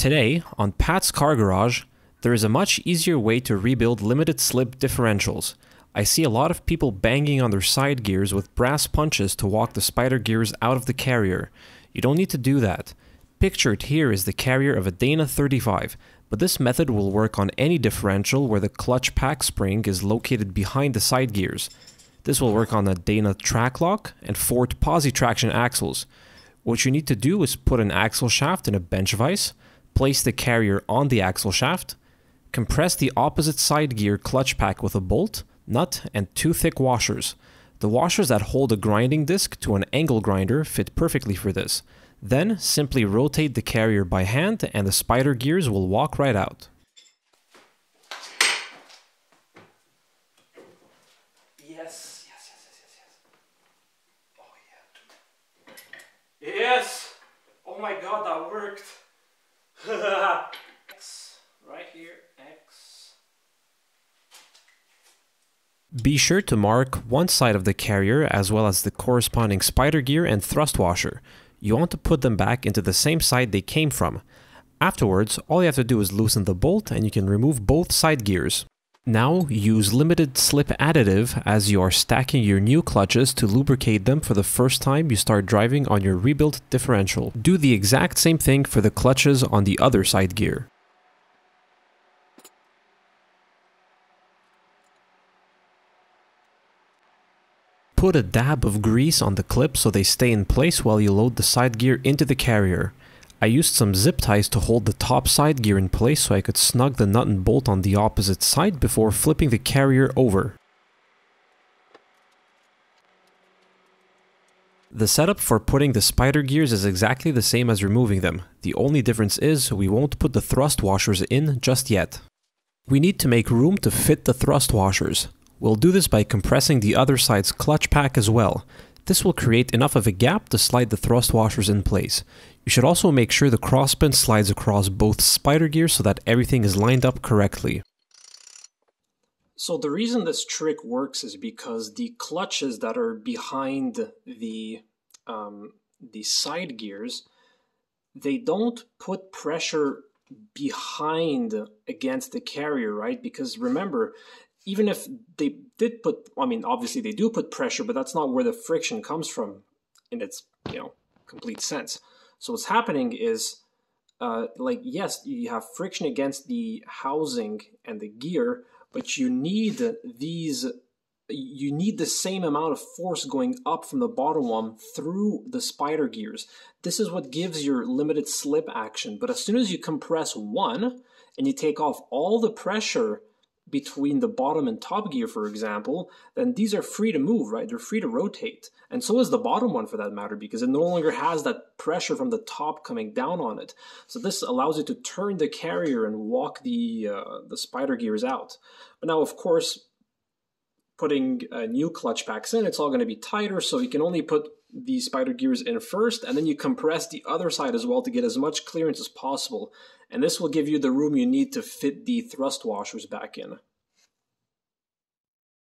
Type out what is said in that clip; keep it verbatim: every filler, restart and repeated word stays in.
Today, on Pat's Car Garage, there is a much easier way to rebuild limited slip differentials. I see a lot of people banging on their side gears with brass punches to walk the spider gears out of the carrier. You don't need to do that. Pictured here is the carrier of a Dana thirty-five, but this method will work on any differential where the clutch pack spring is located behind the side gears. This will work on a Dana Tracklock and Ford Posi-traction axles. What you need to do is put an axle shaft in a bench vise, place the carrier on the axle shaft, compress the opposite side gear clutch pack with a bolt, nut, and two thick washers. The washers that hold a grinding disc to an angle grinder fit perfectly for this. Then simply rotate the carrier by hand and the spider gears will walk right out. Yes, yes, yes, yes, yes. Oh yeah. Yes! Oh my god, that worked! X, right here, X. Be sure to mark one side of the carrier as well as the corresponding spider gear and thrust washer. You want to put them back into the same side they came from. Afterwards, all you have to do is loosen the bolt and you can remove both side gears. Now, use limited slip additive as you are stacking your new clutches to lubricate them for the first time you start driving on your rebuilt differential. Do the exact same thing for the clutches on the other side gear. Put a dab of grease on the clip so they stay in place while you load the side gear into the carrier. I used some zip ties to hold the top side gear in place so I could snug the nut and bolt on the opposite side before flipping the carrier over. The setup for putting the spider gears is exactly the same as removing them. The only difference is we won't put the thrust washers in just yet. We need to make room to fit the thrust washers. We'll do this by compressing the other side's clutch pack as well. This will create enough of a gap to slide the thrust washers in place. You should also make sure the crossbend slides across both spider gears so that everything is lined up correctly. So the reason this trick works is because the clutches that are behind the, um, the side gears, they don't put pressure behind against the carrier, right? Because remember, even if they did put, I mean, obviously they do put pressure, but that's not where the friction comes from in its, you know, complete sense. So what's happening is, uh, like, yes, you have friction against the housing and the gear, but you need these, you need the same amount of force going up from the bottom one through the spider gears. This is what gives your limited slip action. But as soon as you compress one and you take off all the pressure between the bottom and top gear, for example, then these are free to move, right? They're free to rotate. And so is the bottom one, for that matter, because it no longer has that pressure from the top coming down on it. So this allows you to turn the carrier and walk the, uh, the spider gears out. But now, of course, putting uh, new clutch packs in, it's all going to be tighter, so you can only put the spider gears in first, and then you compress the other side as well to get as much clearance as possible. And this will give you the room you need to fit the thrust washers back in.